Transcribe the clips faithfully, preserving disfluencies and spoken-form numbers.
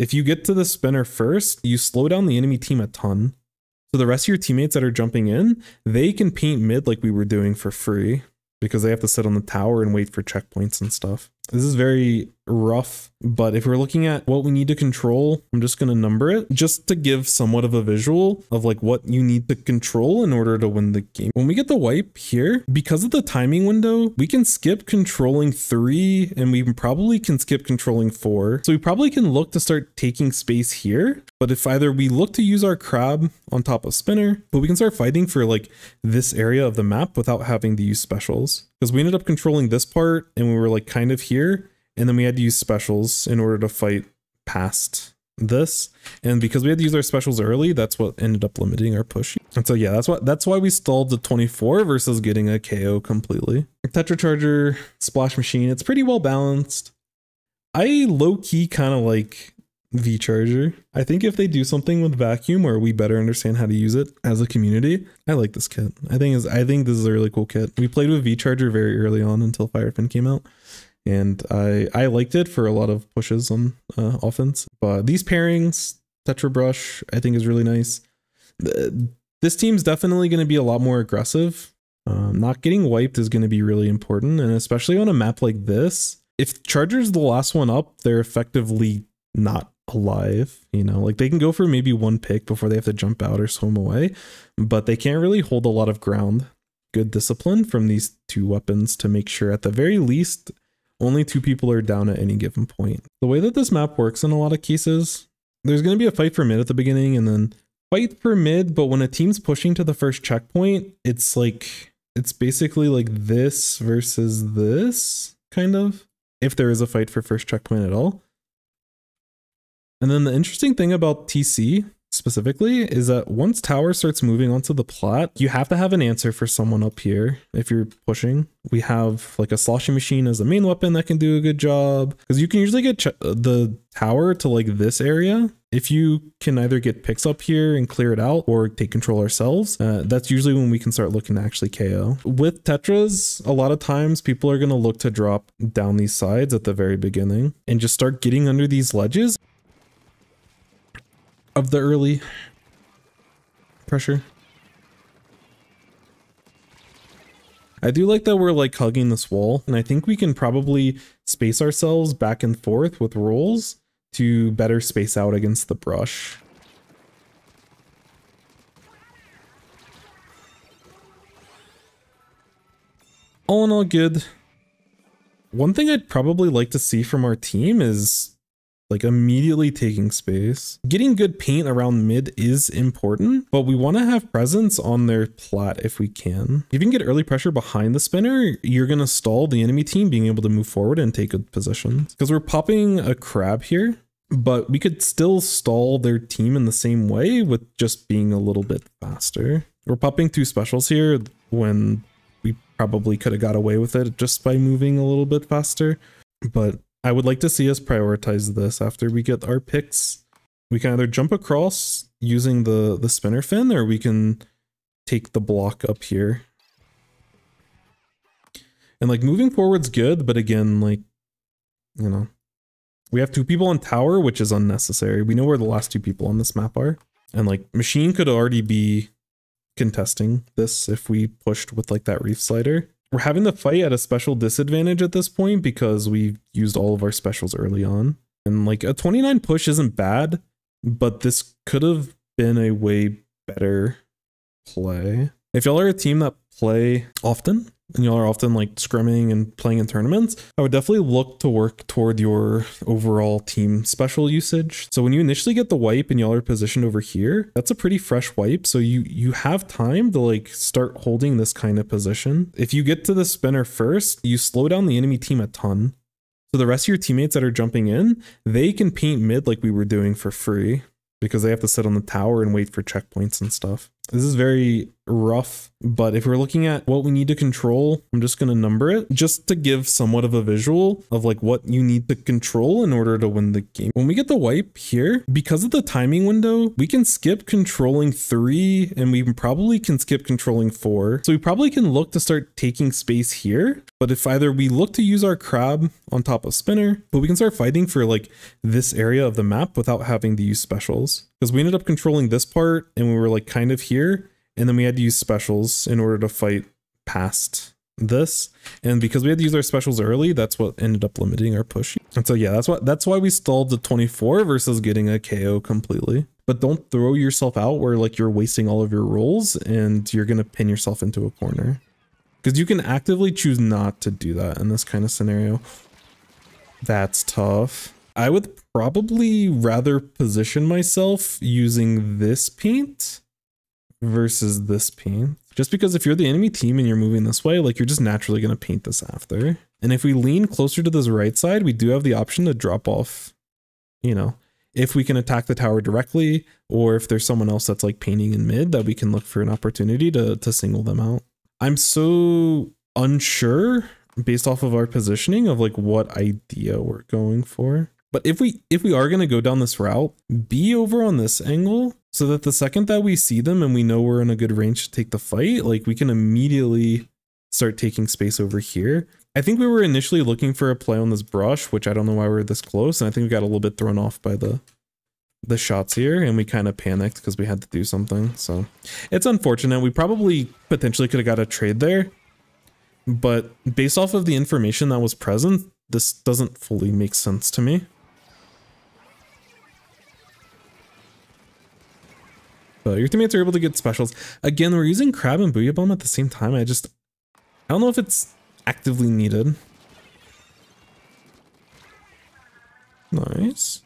If you get to the spinner first, you slow down the enemy team a ton. So the rest of your teammates that are jumping in, they can paint mid like we were doing for free, because they have to sit on the tower and wait for checkpoints and stuff. This is very rough, but if we're looking at what we need to control, I'm just going to number it just to give somewhat of a visual of like what you need to control in order to win the game. When we get the wipe here, because of the timing window, we can skip controlling three and we probably can skip controlling four. So we probably can look to start taking space here. But if either we look to use our crab on top of spinner, but we can start fighting for like this area of the map without having to use specials, because we ended up controlling this part and we were like kind of here. And then we had to use specials in order to fight past this. And because we had to use our specials early, that's what ended up limiting our push. And so, yeah, that's what that's why we stalled the twenty-four versus getting a K O completely. Tetra Charger, Splash Machine. It's pretty well balanced. I low key kind of like V Charger. I think if they do something with vacuum where we better understand how to use it as a community, I like this kit. I think is I think this is a really cool kit. We played with V Charger very early on until Firefin came out. And I, I liked it for a lot of pushes on uh, offense. But these pairings, Tetra Brush, I think is really nice. The, this team's definitely going to be a lot more aggressive. Um, not getting wiped is going to be really important. And especially on a map like this, if Charger's the last one up, they're effectively not alive. You know, like they can go for maybe one pick before they have to jump out or swim away. But they can't really hold a lot of ground. Good discipline from these two weapons to make sure at the very least only two people are down at any given point. The way that this map works in a lot of cases, there's going to be a fight for mid at the beginning and then fight for mid. But when a team's pushing to the first checkpoint, it's like, it's basically like this versus this kind of, if there is a fight for first checkpoint at all. And then the interesting thing about T C specifically is that once tower starts moving onto the plat, you have to have an answer for someone up here. If you're pushing, we have like a sloshing machine as a main weapon that can do a good job, because you can usually get the tower to like this area. If you can either get picks up here and clear it out or take control ourselves, uh, that's usually when we can start looking to actually K O. With Tetras, a lot of times people are going to look to drop down these sides at the very beginning and just start getting under these ledges of the early pressure. I do like that we're like hugging this wall, and I think we can probably space ourselves back and forth with rolls to better space out against the brush. All in all, good. One thing I'd probably like to see from our team is like immediately taking space. Getting good paint around mid is important, but we want to have presence on their plat if we can. If you can get early pressure behind the spinner, you're going to stall the enemy team being able to move forward and take good positions. Because we're popping a crab here, but we could still stall their team in the same way with just being a little bit faster. We're popping two specials here when we probably could have got away with it just by moving a little bit faster. But I would like to see us prioritize this after we get our picks. We can either jump across using the, the spinner fin, or we can take the block up here. And like moving forward's good, but again, like, you know, we have two people on tower, which is unnecessary. We know where the last two people on this map are. And like Machine could already be contesting this if we pushed with like that reef slider. We're having the fight at a special disadvantage at this point because we've used all of our specials early on. And like a twenty-nine push isn't bad, but this could have been a way better play. If y'all are a team that play often and y'all are often like scrimming and playing in tournaments, I would definitely look to work toward your overall team special usage. So when you initially get the wipe and y'all are positioned over here, that's a pretty fresh wipe. So you, you have time to like start holding this kind of position. If you get to the spinner first, you slow down the enemy team a ton. So the rest of your teammates that are jumping in, they can paint mid like we were doing for free, because they have to sit on the tower and wait for checkpoints and stuff. This is very rough, but if we're looking at what we need to control, I'm just going to number it just to give somewhat of a visual of like what you need to control in order to win the game. When we get the wipe here, because of the timing window, we can skip controlling three and we probably can skip controlling four. So we probably can look to start taking space here. But if either we look to use our crab on top of spinner, but we can start fighting for like this area of the map without having to use specials, because we ended up controlling this part and we were like kind of here. And then we had to use specials in order to fight past this. And because we had to use our specials early, that's what ended up limiting our push. And so, yeah, that's what that's why we stalled the twenty-four versus getting a K O completely. But don't throw yourself out where like you're wasting all of your rolls and you're going to pin yourself into a corner, because you can actively choose not to do that in this kind of scenario. That's tough. I would probably rather position myself using this paint versus this paint, just because if you're the enemy team and you're moving this way, like you're just naturally going to paint this after. And if we lean closer to this right side, we do have the option to drop off, you know, if we can attack the tower directly, or if there's someone else that's like painting in mid, that we can look for an opportunity to, to single them out. I'm so unsure based off of our positioning of like what idea we're going for. But if we if we are going to go down this route, be over on this angle so that the second that we see them and we know we're in a good range to take the fight, like we can immediately start taking space over here. I think we were initially looking for a play on this brush, which I don't know why we were this close. And I think we got a little bit thrown off by the the shots here and we kind of panicked because we had to do something. So it's unfortunate. We probably potentially could have got a trade there, but based off of the information that was present, this doesn't fully make sense to me. But your teammates are able to get specials. Again, we're using crab and booyah bomb at the same time. I just, I don't know if it's actively needed. Nice.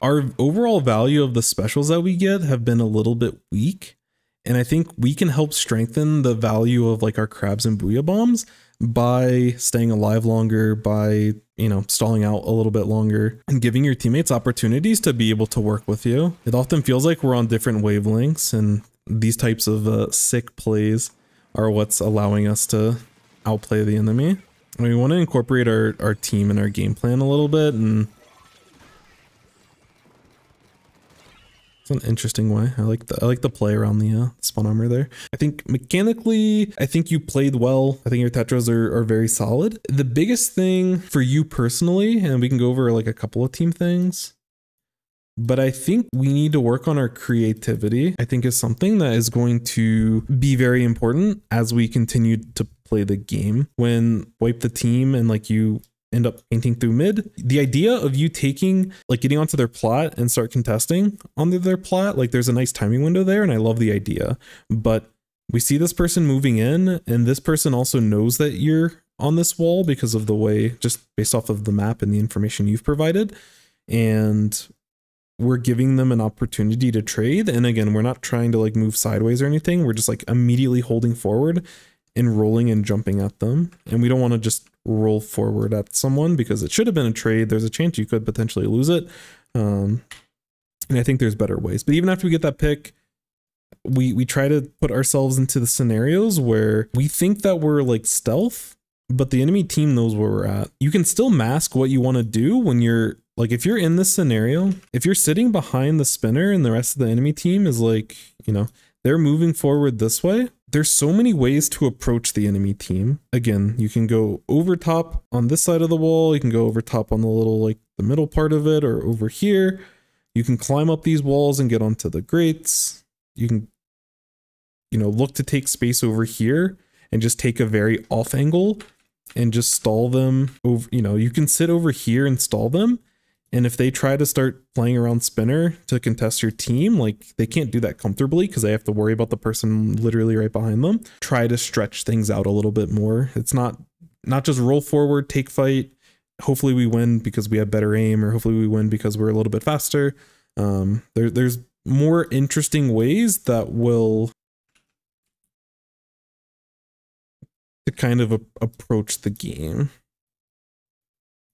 Our overall value of the specials that we get have been a little bit weak. And I think we can help strengthen the value of like our crabs and booyah bombs by staying alive longer, by, you know, stalling out a little bit longer and giving your teammates opportunities to be able to work with you. It often feels like we're on different wavelengths, and these types of uh, sick plays are what's allowing us to outplay the enemy. And we want to incorporate our, our team and our game plan a little bit, and an interesting way. I like the I like the play around the uh, spawn armor there. I think mechanically, I think you played well. I think your tetras are, are very solid. The biggest thing for you personally, and we can go over like a couple of team things, but I think we need to work on our creativity. I think is something that is going to be very important as we continue to play the game. When wipe the team and like you end up painting through mid, the idea of you taking like getting onto their plot and start contesting onto their plot, like there's a nice timing window there and I love the idea, but we see this person moving in and this person also knows that you're on this wall because of the way, just based off of the map and the information you've provided, and we're giving them an opportunity to trade. And again, we're not trying to like move sideways or anything, we're just like immediately holding forward and rolling and jumping at them, and we don't want to just roll forward at someone because it should have been a trade. There's a chance you could potentially lose it. Um, and I think there's better ways, but even after we get that pick, we, we try to put ourselves into the scenarios where we think that we're like stealth, but the enemy team knows where we're at. You can still mask what you want to do when you're like, if you're in this scenario, if you're sitting behind the spinner and the rest of the enemy team is like, you know, they're moving forward this way. There's so many ways to approach the enemy team. Again, you can go over top on this side of the wall. You can go over top on the little, like the middle part of it, or over here. You can climb up these walls and get onto the grates. You can, you know, look to take space over here and just take a very off angle and just stall them over. You know, you can sit over here and stall them. And if they try to start playing around spinner to contest your team, like they can't do that comfortably because they have to worry about the person literally right behind them. Try to stretch things out a little bit more. It's not not just roll forward, take fight. Hopefully we win because we have better aim, or hopefully we win because we're a little bit faster. Um, there, there's more interesting ways that will to kind of a, approach the game.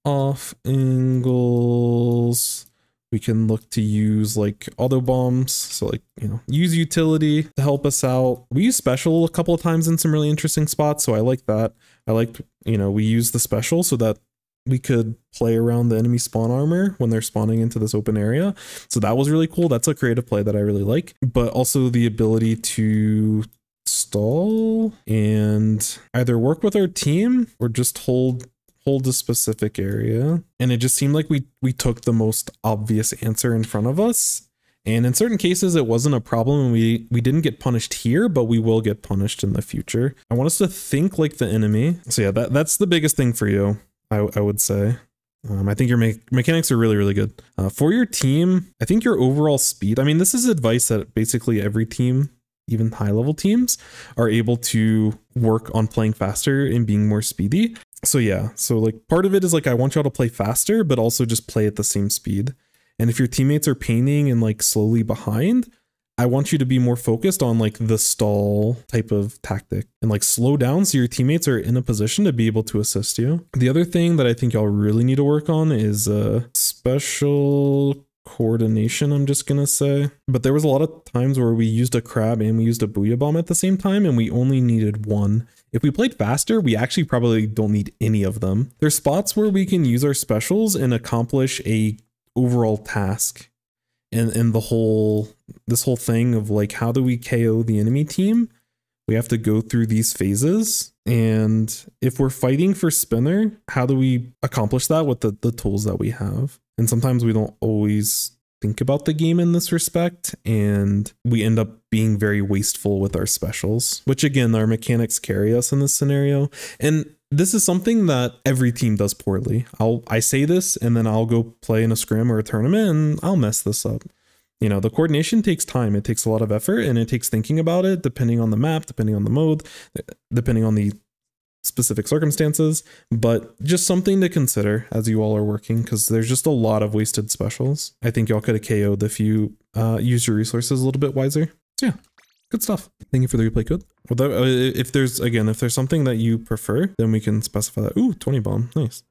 Off angles. We can look to use like auto bombs. So like, you know, use utility to help us out. We use special a couple of times in some really interesting spots. So I like that. I liked, you know, we use the special so that we could play around the enemy spawn armor when they're spawning into this open area. So that was really cool. That's a creative play that I really like, but also the ability to stall and either work with our team or just hold hold a specific area. And it just seemed like we we took the most obvious answer in front of us. And in certain cases, it wasn't a problem. And we, we didn't get punished here, but we will get punished in the future. I want us to think like the enemy. So yeah, that, that's the biggest thing for you, I, I would say. Um, I think your me mechanics are really, really good. Uh, for your team, I think your overall speed, I mean, this is advice that basically every team, even high level teams, are able to work on playing faster and being more speedy. So yeah, so like part of it is like, I want y'all to play faster, but also just play at the same speed. And if your teammates are painting and like slowly behind, I want you to be more focused on like the stall type of tactic and like slow down so your teammates are in a position to be able to assist you. The other thing that I think y'all really need to work on is uh, special coordination, I'm just gonna say. But there was a lot of times where we used a crab and we used a booyah bomb at the same time, and we only needed one. If we played faster, we actually probably don't need any of them. There's spots where we can use our specials and accomplish a overall task. And and the whole this whole thing of like, how do we K O the enemy team? We have to go through these phases. And if we're fighting for spinner, how do we accomplish that with the, the tools that we have? And sometimes we don't always think about the game in this respect, and we end up being very wasteful with our specials, which again, our mechanics carry us in this scenario. And this is something that every team does poorly. I'll I say this, and then I'll go play in a scrim or a tournament and I'll mess this up. You know, the coordination takes time. It takes a lot of effort, and it takes thinking about it, depending on the map, depending on the mode, depending on the specific circumstances, but just something to consider as you all are working, because there's just a lot of wasted specials. I think y'all could have K O'd if you uh, use your resources a little bit wiser. So yeah, good stuff. Thank you for the replay code. Well, that, uh, if there's, again, if there's something that you prefer, then we can specify that. Ooh, twenty bomb, nice.